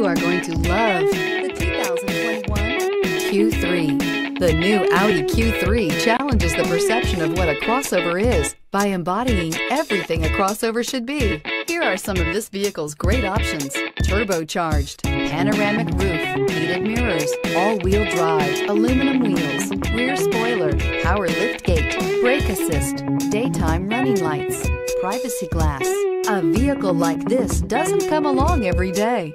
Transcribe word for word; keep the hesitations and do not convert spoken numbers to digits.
You are going to love the two thousand twenty-one Q three. The new Audi Q three challenges the perception of what a crossover is by embodying everything a crossover should be. Here are some of this vehicle's great options: turbocharged, panoramic roof, heated mirrors, all-wheel drive, aluminum wheels, rear spoiler, power liftgate, brake assist, daytime running lights, privacy glass. A vehicle like this doesn't come along every day.